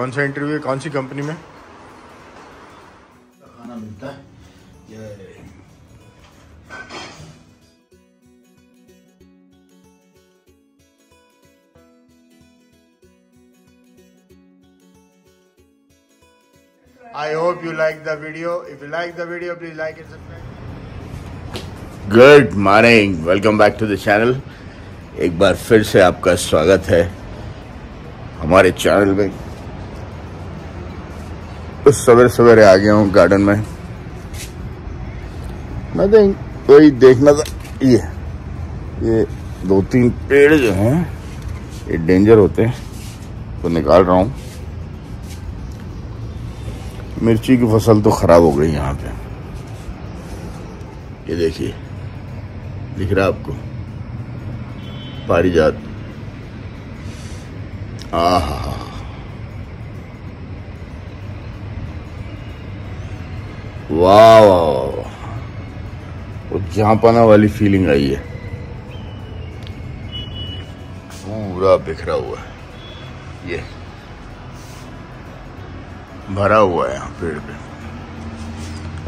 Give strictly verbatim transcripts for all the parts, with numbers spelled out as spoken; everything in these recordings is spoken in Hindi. कौन सा इंटरव्यू है, कौन सी कंपनी में खाना मिलता है? ये I hope you like the video. If you like the video, please like and subscribe. Good morning. Welcome back to the channel. एक बार फिर से आपका स्वागत है हमारे चैनल में। उस सवेरे सवेरे आ गया हूँ गार्डन में। मैं देख कोई देखना था, ये ये दो तीन पेड़ जो हैं ये डेंजर होते हैं तो निकाल रहा हूँ। मिर्ची की फसल तो खराब हो गई यहाँ पे। ये देखिए, दिख रहा आपको पारिजात? आहा, वाह वाह, झांपाना वाली फीलिंग आई है। पूरा बिखरा हुआ है, ये भरा हुआ है यहाँ पेड़ पे।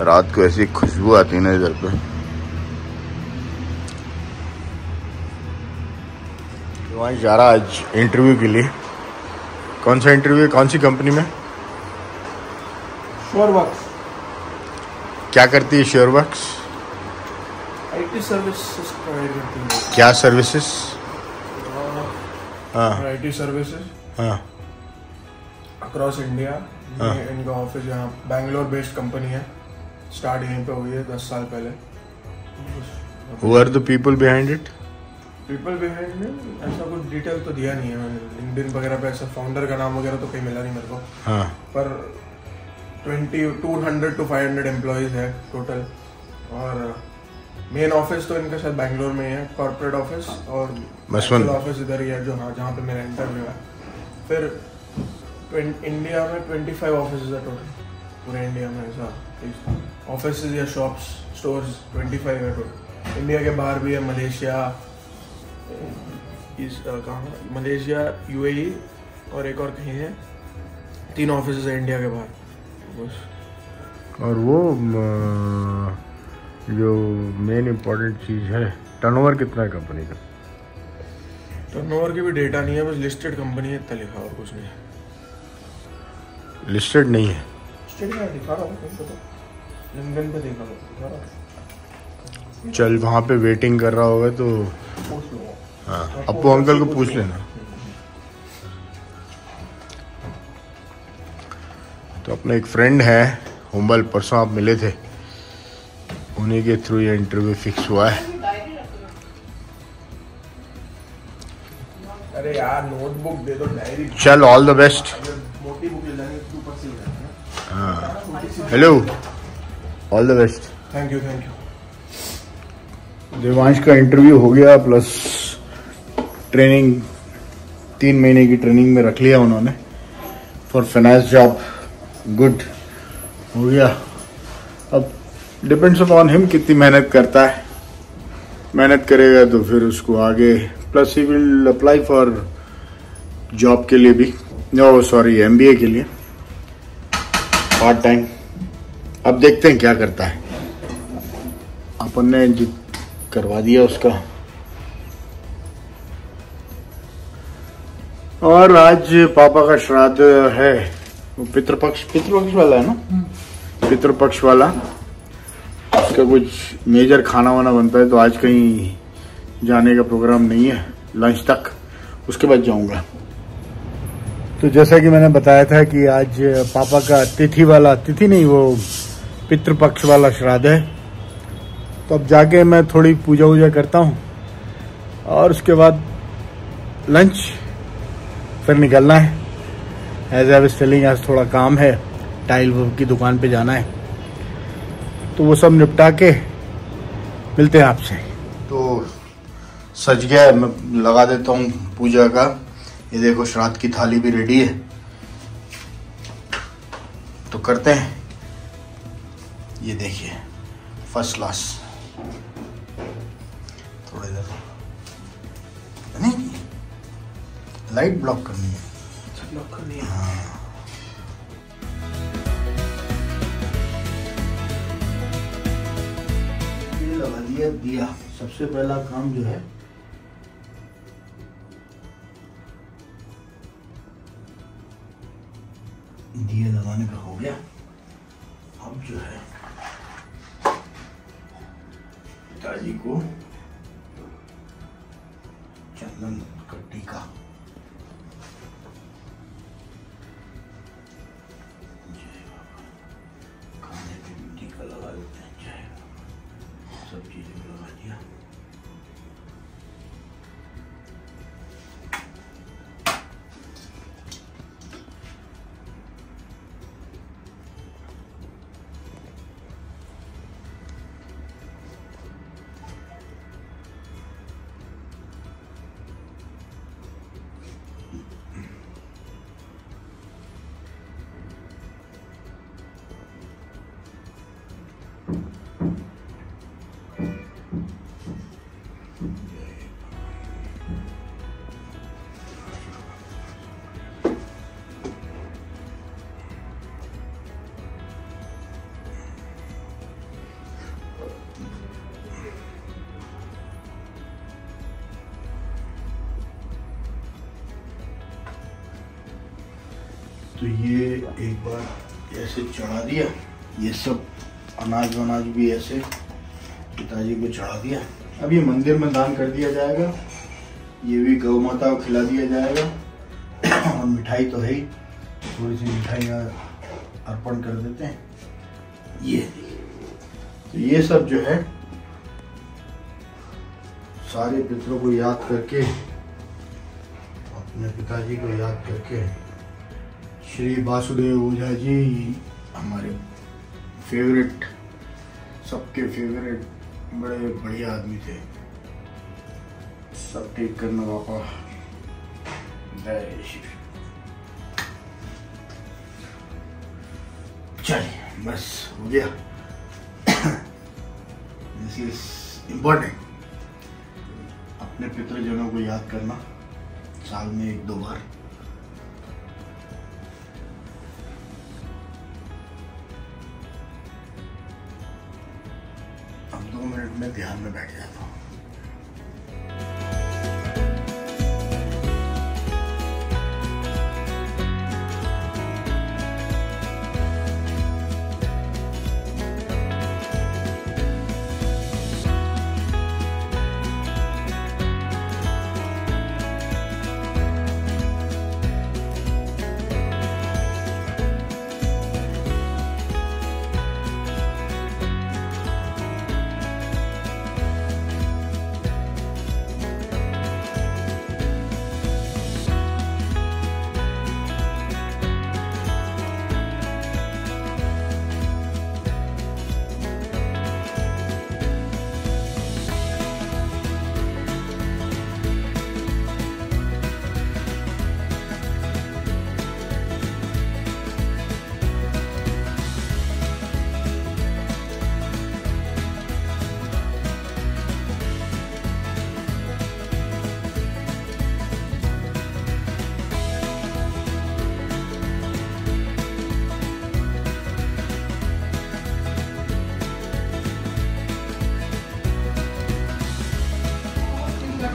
रात को ऐसी खुशबू आती है ना इधर पे। वहाँ जा रहा आज इंटरव्यू के लिए। कौन सा इंटरव्यू है, कौन सी कंपनी में? श्योरवर्क्स। क्या करती है श्योरवर्क्स? आईटी सर्विसेज प्रोवाइड करती है। क्या सर्विसेज? हाँ, आईटी सर्विसेज। हाँ, अक्रॉस इंडिया। हाँ। इनका ऑफिस यहाँ बैंगलोर बेस्ड कंपनी है। स्टार्ट यहीं पे हुई है दस साल पहले। Who are the people behind it? People behind it ऐसा कुछ डिटेल तो दिया नहीं है मैंने। इंडियन वगैरह पे ऐसा फाउंडर का नाम वगैरह तो कहीं मिला नहीं मेरे को। हाँ। पर two hundred to five hundred employees है टोटल। और मेन ऑफिस तो इनका शायद बैंगलोर में है, कॉर्पोरेट ऑफिस। और ऑफिस इधर ही है जो, हाँ, जहाँ पे मेरा इंटरव्यू है। फिर इंडिया में पच्चीस ऑफिसेज है टोटल, पूरे इंडिया में। ऐसा ऑफिसेज या शॉप्स, स्टोर्स पच्चीस है टोटल। इंडिया के बाहर भी है, मलेशिया, इस कहाँ, मलेशिया, यूएई और एक और कहीं है। तीन ऑफिसेज है इंडिया के बाहर। और वो जो मेन इम्पोर्टेंट चीज़ है, टर्नओवर कितना है कंपनी का? टर्नओवर की भी डेटा नहीं है, बस लिस्टेड कंपनी है इतना लिखा, और कुछ नहीं है। लिस्टेड नहीं है, दिखा रहा पे देखा रहा। चल, वहाँ पे वेटिंग कर रहा होगा तो पूछ लो। हाँ, अपू अंकल को पूछ लेना। तो अपना एक फ्रेंड है होम्बल, परसों आप मिले थे, उन्हीं के थ्रू ये इंटरव्यू फिक्स हुआ है। अरे यार, नोटबुक दे दो, डायरी। चल, all the best. Hello, all the best. Thank you, thank you. Devansh का इंटरव्यू हो गया, प्लस ट्रेनिंग, तीन महीने की ट्रेनिंग में रख लिया उन्होंने फॉर फाइनेंस जॉब। गुड हो गया। अब डिपेंड्स अपॉन हिम कितनी मेहनत करता है। मेहनत करेगा तो फिर उसको आगे, plus he will apply for job के लिए भी, नो सॉरी एमबीए के लिए पार्ट टाइम। अब देखते हैं क्या करता है। अपन ने जो करवा दिया उसका। और आज पापा का श्राद्ध है, वो पितृ पक्ष, पितृ पक्ष वाला है ना, पितृ पक्ष वाला। उसका कुछ मेजर खाना वाना बनता है, तो आज कहीं जाने का प्रोग्राम नहीं है लंच तक, उसके बाद जाऊंगा। तो जैसा कि मैंने बताया था कि आज पापा का तिथि वाला, तिथि नहीं, वो पितृ पक्ष वाला श्राद्ध है। तो अब जाके मैं थोड़ी पूजा वूजा करता हूँ और उसके बाद लंच, फिर निकलना है। एज आई वाज टेलिंग, आज थोड़ा काम है, टाइल की दुकान पे जाना है, तो वो सब निपटा के मिलते हैं आपसे। तो सज गया है, मैं लगा देता हूँ पूजा का। ये देखो, श्राद्ध की थाली भी रेडी है। तो करते हैं, ये देखिए, फर्स्ट क्लास। थोड़ा इधर नहीं, लाइट ब्लॉक करनी है। अच्छा, ब्लॉक करनी है। हाँ। दिया दिया सबसे पहला काम जो है दिए लगाने का हो गया। अब जो है पिताजी को चंदन का टीका खाने पे भी टीका लगा देते हैं। जय बाबा, सब चीजें लगा दिया। तो ये एक बार ऐसे चढ़ा दिया, ये सब अनाज वनाज भी ऐसे पिताजी को चढ़ा दिया। अब ये मंदिर में दान कर दिया जाएगा, ये भी गौ माता को खिला दिया जाएगा। और मिठाई तो है ही, थोड़ी सी मिठाइयाँ अर्पण कर देते हैं। ये तो ये सब जो है सारे पितरों को याद करके, अपने पिताजी को याद करके, श्री वासुदेव ओझा जी हमारे फेवरेट, सबके फेवरेट, बड़े बढ़िया आदमी थे, सब ठीक करना पापा। चलिए बस हो गया, दिस इज इम्पोर्टेंट। अपने पितृजनों को याद करना साल में एक दो बार। दो मिनट में ध्यान में बैठ जाता हूँ।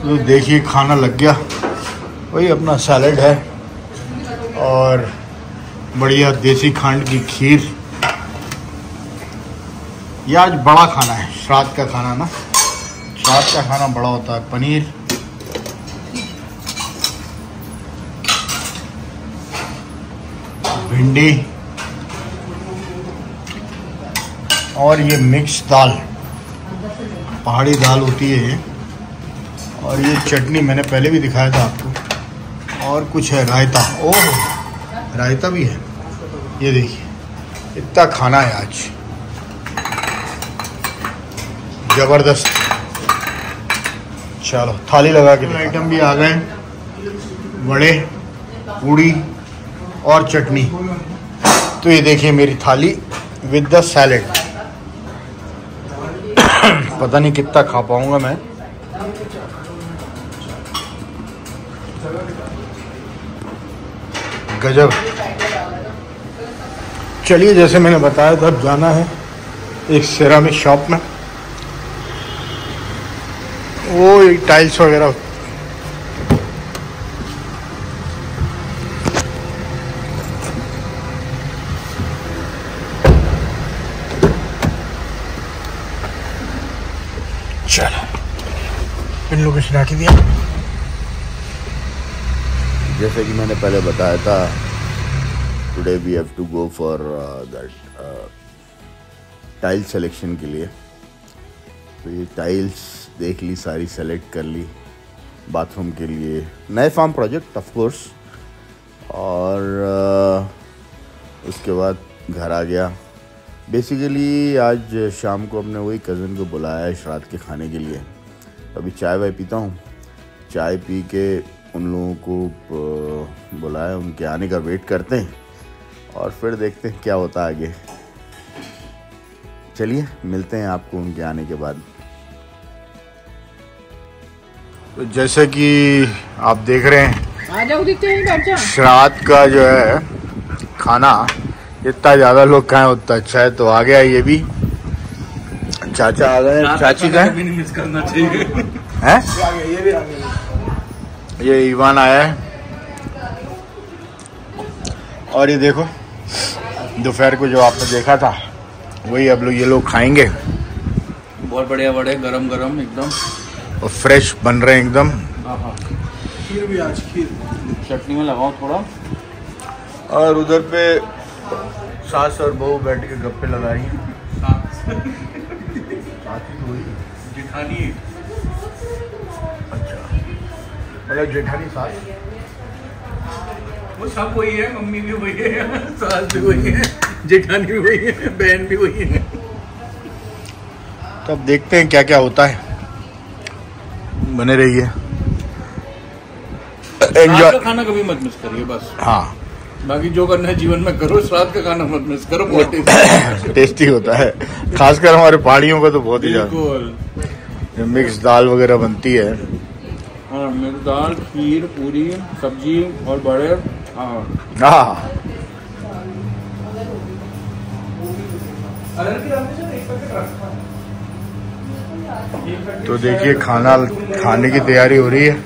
तो देखिए खाना लग गया, वही अपना सैलेड है और बढ़िया देसी खांड की खीर। ये आज बड़ा खाना है, श्राद्ध का खाना ना, श्राद्ध का खाना बड़ा होता है। पनीर, भिंडी और ये मिक्स दाल, पहाड़ी दाल होती है ये, और ये चटनी मैंने पहले भी दिखाया था आपको। और कुछ है रायता, ओह रायता भी है। ये देखिए इतना खाना है आज, ज़बरदस्त। चलो थाली लगा के आइटम भी आ गए, वड़े, पूड़ी और चटनी। तो ये देखिए मेरी थाली विद द सैलेड। पता नहीं कितना खा पाऊँगा मैं। गजब। चलिए, जैसे मैंने बताया था, जाना है एक सिरामिक शॉप में, वो टाइल्स वगैरह। चलो इन लोगों को श्राद्ध दिया। जैसे कि मैंने पहले बताया था, today we have to go for that tile selection के लिए। तो ये टाइल्स देख ली, सारी सेलेक्ट कर ली बाथरूम के लिए, नए फार्म प्रोजेक्ट ऑफ कोर्स। और uh, उसके बाद घर आ गया। बेसिकली आज शाम को हमने वही कज़न को बुलाया है श्राद्ध के खाने के लिए। अभी चाय वाय पीता हूँ, चाय पी के उन लोगों को बुलाया, उनके आने का वेट करते हैं और फिर देखते हैं क्या होता है आगे। चलिए मिलते हैं आपको उनके आने के बाद। तो जैसे कि आप देख रहे हैं, श्राद्ध का जो है खाना, जितना ज़्यादा लोग खाएं उतना अच्छा है। तो आ गया ये भी, चाचा आ गए, चाची का भी नहीं मिस करना चाहिए हैं। ये भी आ गया, ये ईवान आया है। और ये देखो दोपहर को जो आपने देखा था वही अब लोग ये लोग खाएंगे। बहुत बढ़िया बड़े गरम गरम एकदम, और फ्रेश बन रहे हैं एकदम। खीर भी आज, खीर चटनी में लगाओ थोड़ा। और उधर पे सास और बहू बैठ के गप्पे लगा रही हैं। जेठानी, अच्छा मतलब जेठानी सास, वो सब वही है। मम्मी भी वही है, सास भी वही है, जेठानी भी वही है, बहन भी वही है। तो अब देखते हैं क्या क्या होता है, बने रहिए। एंजॉय, खाना कभी मत मिस करिए बस। हाँ, बाकी जो करना है जीवन में करो, श्राद्ध का खाना मत मिस करो, बहुत टेस्टी टेस्टी होता है। खासकर हमारे पहाड़ियों का तो बहुत ही ज्यादा। मिक्स दाल वगैरह बनती है, हाँ, मिक्स दाल, खीर, पूरी, सब्जी और बड़े। हाँ हाँ, तो देखिए खाना खाने की तैयारी हो रही है।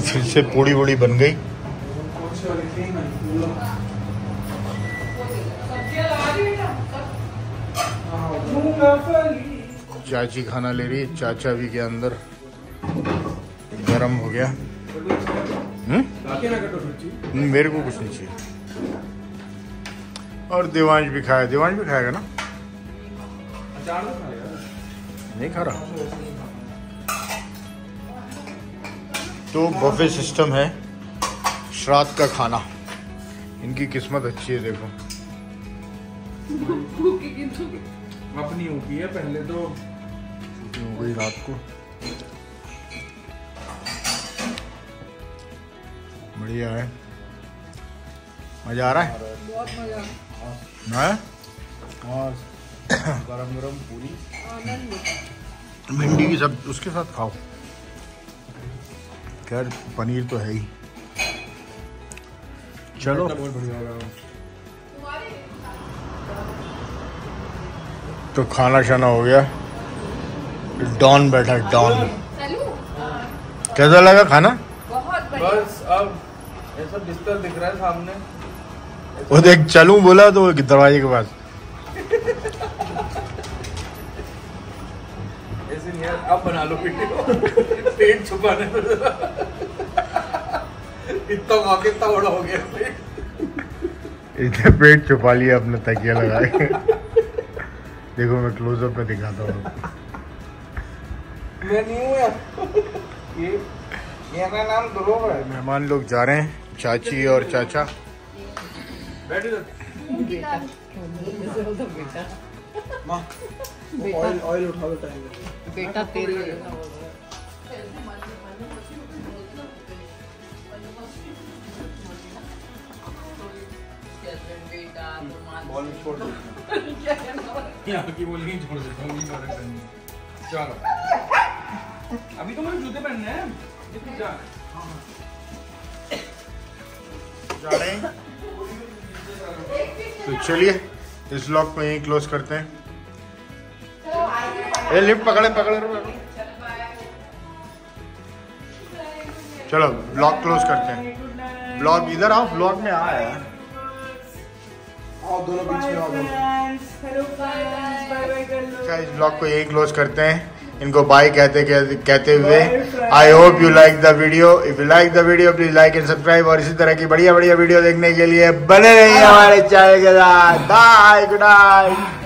फिर से पूरी वूड़ी बन गई। चाची खाना ले रही है, चाचा भी के अंदर गरम हो गया। हम्म, मेरे को कुछ नहीं चाहिए। और देवांश भी खाया, देवांश भी खाएगा ना? नहीं खा रहा। तो बफे सिस्टम है श्राद्ध का खाना। इनकी किस्मत अच्छी है, देखो अपनी होती है। पहले तो हो गई रात को, बढ़िया है। मजा आ रहा है, बहुत मजा है। गरम गरम पूरी भिंडी की सब उसके साथ खाओ। खैर पनीर तो है ही। चलो तो खाना शाना हो गया। डॉन बैठा, डॉन कैसा लगा खाना? बहुत बस, अब ये सब बिस्तर दिख रहा है सामने। वो देख, चलूं बोला तो दरवाजे के पास। अब बना लो पेट पेट छुपाने इतना इतना बड़ा हो गया इतने पेट छुपा लिया अपने, तकिया लगा के। देखो मैं क्लोजअप में दिखाता हूँ। मैं नहीं हूँ ये, मेरा नाम ध्रुव है। मेहमान लोग जा रहे हैं, चाची और चाचा। ऑयल ऑयल उठाओ बेटा, तेल बॉल छोड़ की बोल नहीं छोड़ देता। अभी तो मुझे जूते पहनने हैं। जा जा रहे हैं। तो चलिए इस व्लॉग को यहीं क्लोज करते हैं। ये लिफ्ट पकड़े पकड़े। चलो ब्लॉग क्लोज करते हैं। ब्लॉग इधर आओ, ब्लॉग में आया आओ दोनों बीच में आओ। गाइस ब्लॉग को यही क्लोज करते हैं, इनको बाय कहते कहते हुए। I hope you like the video. If you like the video please like and subscribe, और इसी तरह की बढ़िया बढ़िया वीडियो देखने के लिए बने रहिए हमारे चैनल के साथ। Bye, good night.